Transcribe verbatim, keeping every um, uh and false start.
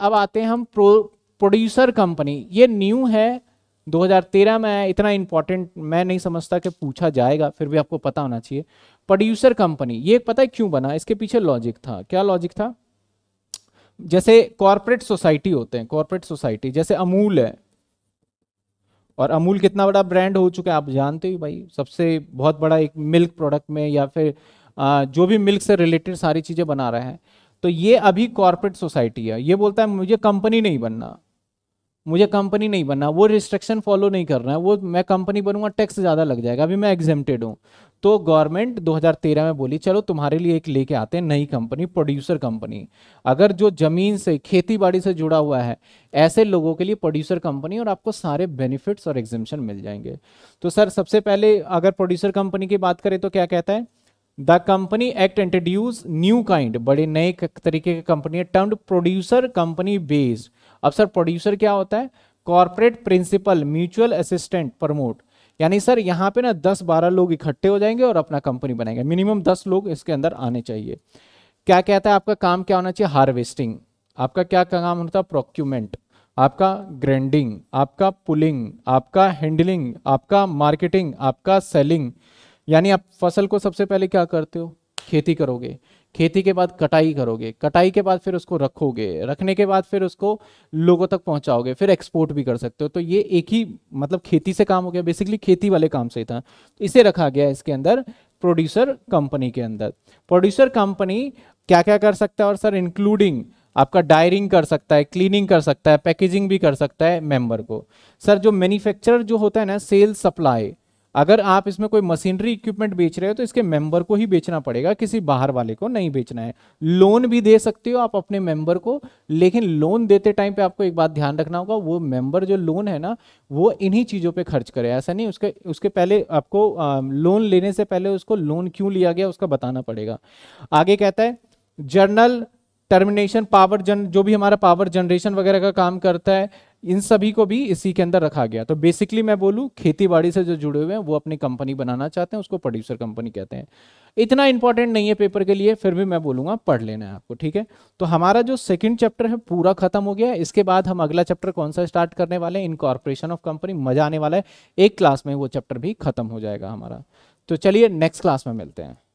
अब आते हैं हम प्रो प्रोड्यूसर कंपनी, ये न्यू है दो हज़ार तेरह में है, इतना इम्पोर्टेंट मैं नहीं समझता कि पूछा जाएगा, फिर भी आपको पता होना चाहिए। प्रोड्यूसर कंपनी ये पता है क्यों बना, इसके पीछे लॉजिक था। क्या लॉजिक था? जैसे कॉर्पोरेट सोसाइटी होते हैं, कॉर्पोरेट सोसाइटी जैसे अमूल है, और अमूल कितना बड़ा ब्रांड हो चुका है आप जानते हो भाई, सबसे बहुत बड़ा एक मिल्क प्रोडक्ट में या फिर आ, जो भी मिल्क से रिलेटेड सारी चीज़ें बना रहे हैं। तो ये अभी कॉर्पोरेट सोसाइटी है, ये बोलता है मुझे कंपनी नहीं बनना, मुझे कंपनी नहीं बनना, वो रिस्ट्रिक्शन फॉलो नहीं कर रहा है, वो मैं कंपनी बनूंगा टैक्स ज़्यादा लग जाएगा, अभी मैं एग्जेम्प्टेड हूँ। तो गवर्नमेंट दो हज़ार तेरह में बोली चलो तुम्हारे लिए एक लेके आते हैं नई कंपनी, प्रोड्यूसर कंपनी। अगर जो ज़मीन से खेतीबाड़ी से जुड़ा हुआ है ऐसे लोगों के लिए प्रोड्यूसर कंपनी, और आपको सारे बेनिफिट्स और एग्जेम्पशन मिल जाएंगे। तो सर सबसे पहले अगर प्रोड्यूसर कंपनी की बात करें तो क्या कहता है, the company act introduce new kind, बड़े नए तरीके की कंपनी है, टर्म्ड प्रोड्यूसर कंपनी बेस्ड। अब सर प्रोड्यूसर क्या होता है? Corporate principal mutual assistant promote, यानी सर यहाँ पे ना दस बारह लोग इकट्ठे हो जाएंगे और अपना कंपनी बनाएंगे, मिनिमम दस लोग इसके अंदर आने चाहिए। क्या कहता है आपका काम क्या होना चाहिए? हार्वेस्टिंग। आपका क्या काम होता है? प्रोक्यूमेंट। आपका ग्रेंडिंग, आपका पुलिंग, आपका हैंडलिंग, आपका मार्केटिंग, आपका सेलिंग। यानी आप फसल को सबसे पहले क्या करते हो? खेती करोगे, खेती के बाद कटाई करोगे, कटाई के बाद फिर उसको रखोगे, रखने के बाद फिर उसको लोगों तक पहुंचाओगे, फिर एक्सपोर्ट भी कर सकते हो। तो ये एक ही मतलब खेती से काम हो गया, बेसिकली खेती वाले काम से था, इसे रखा गया इसके अंदर प्रोड्यूसर कंपनी के अंदर। प्रोड्यूसर कंपनी क्या क्या कर सकता है? और सर इंक्लूडिंग आपका डायरिंग कर सकता है, क्लीनिंग कर सकता है, पैकेजिंग भी कर सकता है मेंबर को। सर जो मैन्युफैक्चरर जो होता है ना, सेल सप्लाई, अगर आप इसमें कोई मशीनरी इक्विपमेंट बेच रहे हो तो इसके मेंबर को ही बेचना पड़ेगा, किसी बाहर वाले को नहीं बेचना है। लोन भी दे सकते हो आप अपने मेंबर को, लेकिन लोन देते टाइम पे आपको एक बात ध्यान रखना होगा, वो मेंबर जो लोन है ना वो इन्हीं चीज़ों पे खर्च करे, ऐसा नहीं उसके उसके पहले आपको आ, लोन लेने से पहले उसको लोन क्यों लिया गया उसका बताना पड़ेगा। आगे कहता है जर्नल टर्मिनेशन पावर जन जो भी हमारा पावर जनरेशन वगैरह का काम करता है, इन सभी को भी इसी के अंदर रखा गया। तो बेसिकली मैं बोलूँ खेतीबाड़ी से जो जुड़े हुए हैं वो अपनी कंपनी बनाना चाहते हैं, उसको प्रोड्यूसर कंपनी कहते हैं। इतना इंपॉर्टेंट नहीं है पेपर के लिए, फिर भी मैं बोलूँगा पढ़ लेना है आपको, ठीक है। तो हमारा जो सेकंड चैप्टर है पूरा खत्म हो गया। इसके बाद हम अगला चैप्टर कौन सा स्टार्ट करने वाले हैं? Incorporation of company. मज़ा आने वाला है, एक क्लास में वो चैप्टर भी खत्म हो जाएगा हमारा। तो चलिए नेक्स्ट क्लास में मिलते हैं।